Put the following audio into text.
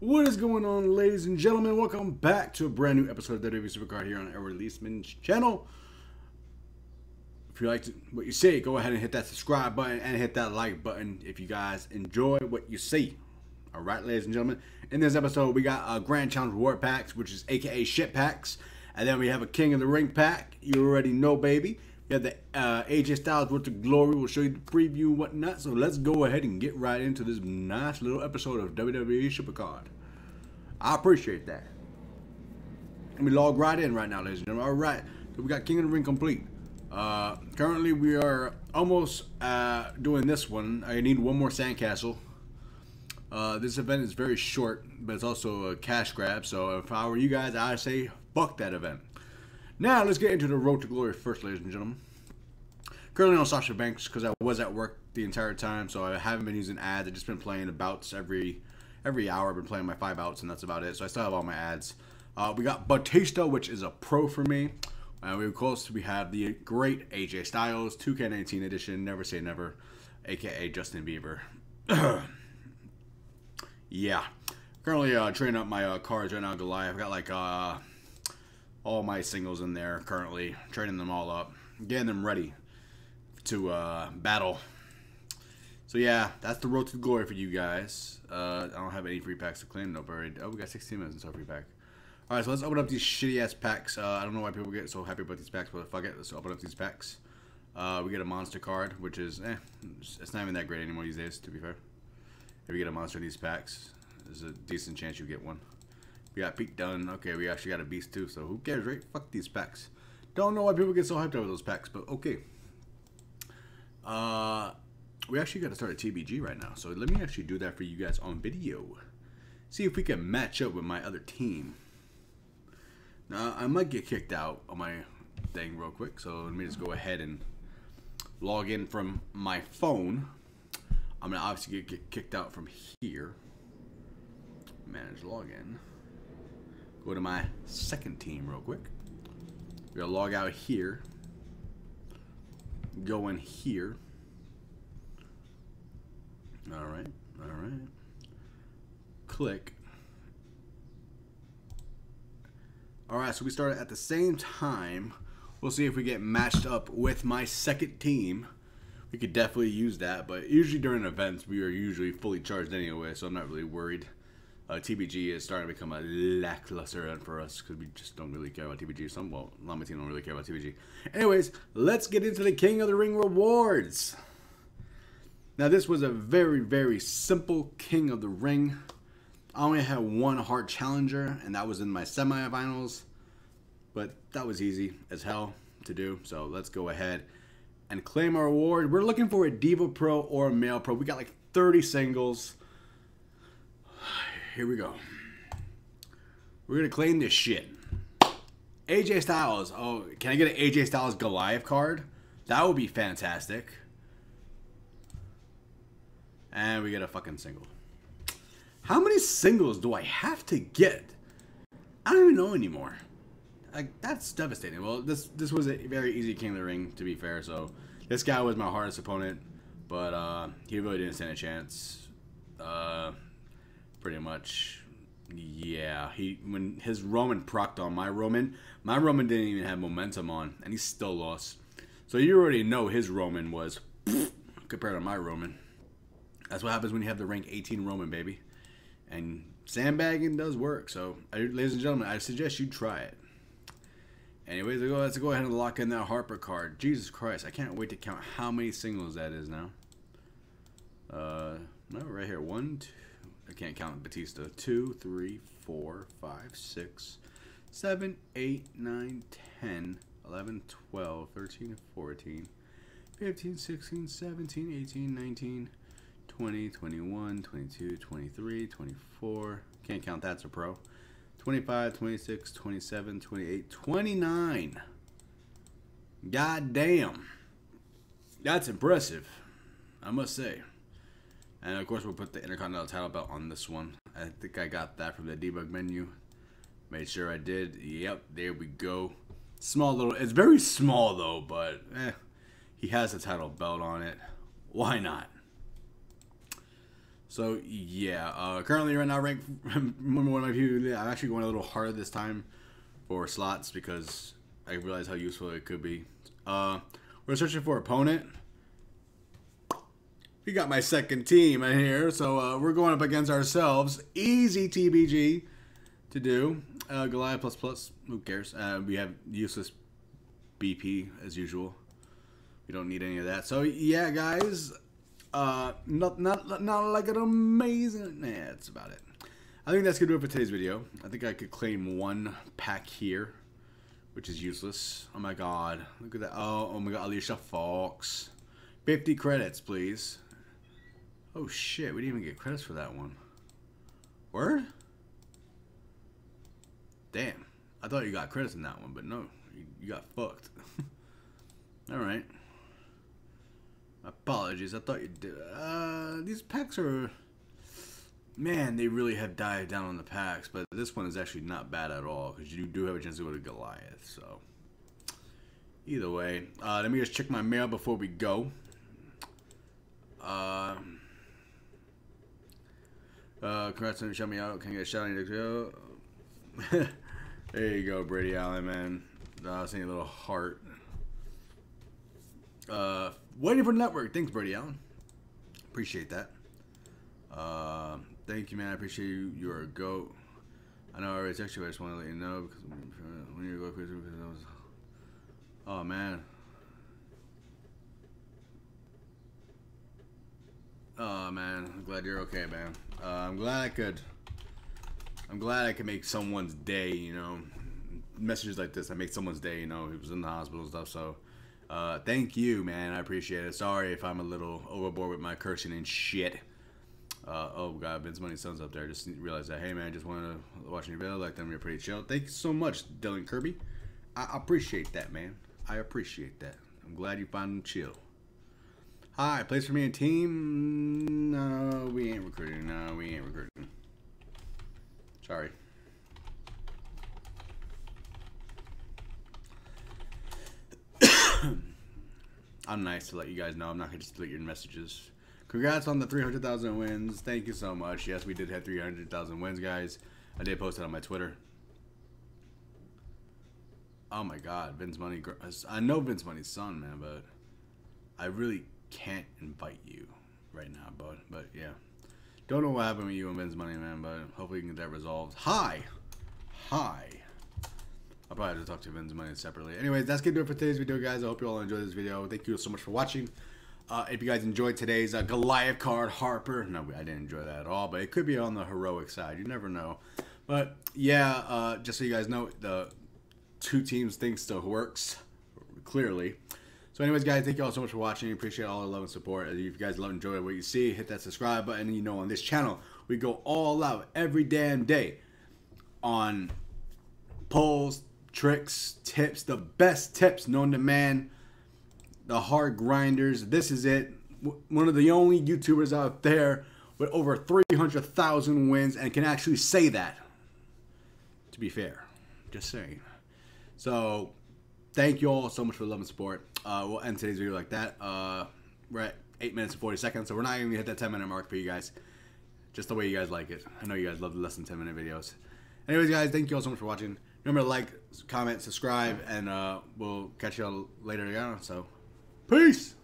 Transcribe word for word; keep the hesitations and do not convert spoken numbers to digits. What is going on, ladies and gentlemen? Welcome back to a brand new episode of W W E Supercard here on Edward Leisman's channel. If you liked what you see, go ahead and hit that subscribe button and hit that like button if you guys enjoy what you see. All right, ladies and gentlemen, in this episode we got a Grand Challenge Reward Packs, which is aka shit packs, and then we have a King of the Ring pack. You already know, baby. We have the uh, A J Styles with the Glory. We'll show you the preview and whatnot. So let's go ahead and get right into this nice little episode of W W E Supercard. I appreciate that. Let me log right in right now, ladies and gentlemen. All right, so we got King of the Ring complete. Uh, currently, we are almost uh, doing this one. I need one more sandcastle. Uh, this event is very short, but it's also a cash grab. So if I were you guys, I'd say fuck that event. Now, let's get into the Road to Glory first, ladies and gentlemen. Currently on Sasha Banks, because I was at work the entire time, so I haven't been using ads. I've just been playing the bouts every, every hour. I've been playing my five outs, and that's about it. So I still have all my ads. Uh, we got Batista, which is a pro for me. Uh, we, of course, we have the great A J Styles, two K nineteen edition, Never Say Never, a k a. Justin Bieber. Yeah. Currently uh, training up my uh, cards right now, Goliath. I've got, like, uh... all my singles in there currently, training them all up, getting them ready to uh, battle. So yeah, that's the Road to Glory for you guys. Uh, I don't have any free packs to claim, nope. Already. Oh, we got sixteen minutes until free pack. All right, so let's open up these shitty ass packs. Uh, I don't know why people get so happy about these packs, but fuck it, let's open up these packs. Uh, we get a monster card, which is eh, it's not even that great anymore these days. To be fair, if you get a monster in these packs, there's a decent chance you get one. We got Pete Dunne. Okay, we actually got a beast too, so who cares, right? Fuck these packs. Don't know why people get so hyped over those packs, but okay. Uh, we actually got to start a T B G right now, so let me actually do that for you guys on video. See if we can match up with my other team. Now, I might get kicked out on my thing real quick, so let me just go ahead and log in from my phone. I'm going to obviously get kicked out from here. Manage login. Go to my second team real quick. We're gonna log out here. Go in here. Alright, alright. Click. Alright, so we started at the same time. We'll see if we get matched up with my second team. We could definitely use that, but usually during events we are usually fully charged anyway, so I'm not really worried. Uh, T B G is starting to become a lackluster event for us because we just don't really care about T B G. Some, well, a lot of my team don't really care about T B G. Anyways, let's get into the King of the Ring rewards. Now, this was a very, very simple King of the Ring. I only had one hard challenger, and that was in my semifinals. But that was easy as hell to do. So let's go ahead and claim our award. We're looking for a Diva Pro or a Male Pro. We got like thirty singles. Here we go. We're going to claim this shit. A J Styles. Oh, can I get an A J Styles Goliath card? That would be fantastic. And we get a fucking single. How many singles do I have to get? I don't even know anymore. Like, that's devastating. Well, this this was a very easy King of the Ring, to be fair. So, this guy was my hardest opponent. But uh, he really didn't stand a chance. Uh... Pretty much, yeah. He when his Roman procced on my Roman, my Roman didn't even have momentum on, and he still lost. So you already know his Roman was compared to my Roman. That's what happens when you have the rank eighteen Roman, baby. And sandbagging does work. So, ladies and gentlemen, I suggest you try it. Anyways, let's go ahead and lock in that Harper card. Jesus Christ, I can't wait to count how many singles that is now. Uh, no, right here, one, two. I can't count Batista. Two, three, four, five, six, seven, eight, nine, ten, eleven, twelve, thirteen, fourteen, fifteen, sixteen, seventeen, eighteen, nineteen, twenty, twenty-one, twenty-two, twenty-three, twenty-four. Can't count that's a pro. twenty-five, twenty-six, twenty-seven, twenty-eight, twenty-nine. God damn. That's impressive, I must say. And of course, we'll put the Intercontinental title belt on this one. I think I got that from the debug menu. Made sure I did. Yep, there we go. Small little, it's very small though, but eh, he has the title belt on it. Why not? So yeah, uh, currently right now ranked number one of my people. I'm actually going a little harder this time for slots because I realize how useful it could be. Uh, we're searching for opponent. We got my second team in here, so uh, we're going up against ourselves. Easy T B G to do. Uh, Goliath plus plus. Who cares? Uh, we have useless B P as usual. We don't need any of that. So yeah, guys. Uh, not not not like an amazing. Nah, that's about it. I think that's gonna do it for today's video. I think I could claim one pack here, which is useless. Oh my god! Look at that. Oh, oh my god! Alicia Fox. fifty credits, please. Oh shit! We didn't even get credits for that one. Word? Damn! I thought you got credits in that one, but no, you, you got fucked. All right. Apologies. I thought you did. Uh, these packs are, man, they really have dived down on the packs, but this one is actually not bad at all because you do have a chance to go to Goliath. So either way, uh, let me just check my mail before we go. Uh, uh, congrats on shouting me out. Can I get a shout out? You go. There you go, Brady Allen, man. I was seeing a little heart. Uh, waiting for the network. Thanks, Brady Allen. Appreciate that. Uh, thank you, man. I appreciate you. You're a goat. I know I already texted you, but I just want to let you know because when you go crazy, because I was. Oh man. Oh man. I'm glad you're okay, man. Uh, I'm glad I could. I'm glad I could make someone's day. You know, messages like this. I make someone's day. You know, he was in the hospital and stuff. So. Uh, thank you, man. I appreciate it. Sorry if I'm a little overboard with my cursing and shit. Uh, oh, God. Vince Money's son's up there. Just realized that. Hey, man, just wanted to watch your video. Like them. You're pretty chill. Thank you so much, Dylan Kirby. I appreciate that, man. I appreciate that. I'm glad you found them chill. Hi. Place for me and team. No, we ain't recruiting. No, we ain't recruiting. Sorry. I'm nice to let you guys know I'm not going to split your messages. Congrats on the three hundred thousand wins. Thank you so much. Yes, we did have three hundred thousand wins, guys. I did post it on my Twitter. Oh my god, Vince Money. I know Vince Money's son, man, but I really can't invite you right now, bud. But yeah. Don't know what happened with you and Vince Money, man, but hopefully you can get that resolved. Hi! Hi! I'll probably have to talk to Vince Money separately. Anyways, that's going to do it for today's video, guys. I hope you all enjoyed this video. Thank you so much for watching. Uh, if you guys enjoyed today's uh, Goliath card, Harper. No, I didn't enjoy that at all, but it could be on the heroic side. You never know. But, yeah, uh, just so you guys know, the two teams thing still works, clearly. So, anyways, guys, thank you all so much for watching. Appreciate all the love and support. If you guys love and enjoy what you see, hit that subscribe button. You know, on this channel, we go all out every damn day on polls, tricks, tips, the best tips known to man, the hard grinders. This is it. One of the only YouTubers out there with over three hundred thousand wins and can actually say that, to be fair. Just saying. So, thank you all so much for the love and support. Uh, we'll end today's video like that. Uh, we're at eight minutes and forty seconds, so we're not even going to hit that ten minute mark for you guys. Just the way you guys like it. I know you guys love the less than ten minute videos. Anyways, guys, thank you all so much for watching. Remember to like, comment, subscribe, and uh, we'll catch y'all later again. So, peace!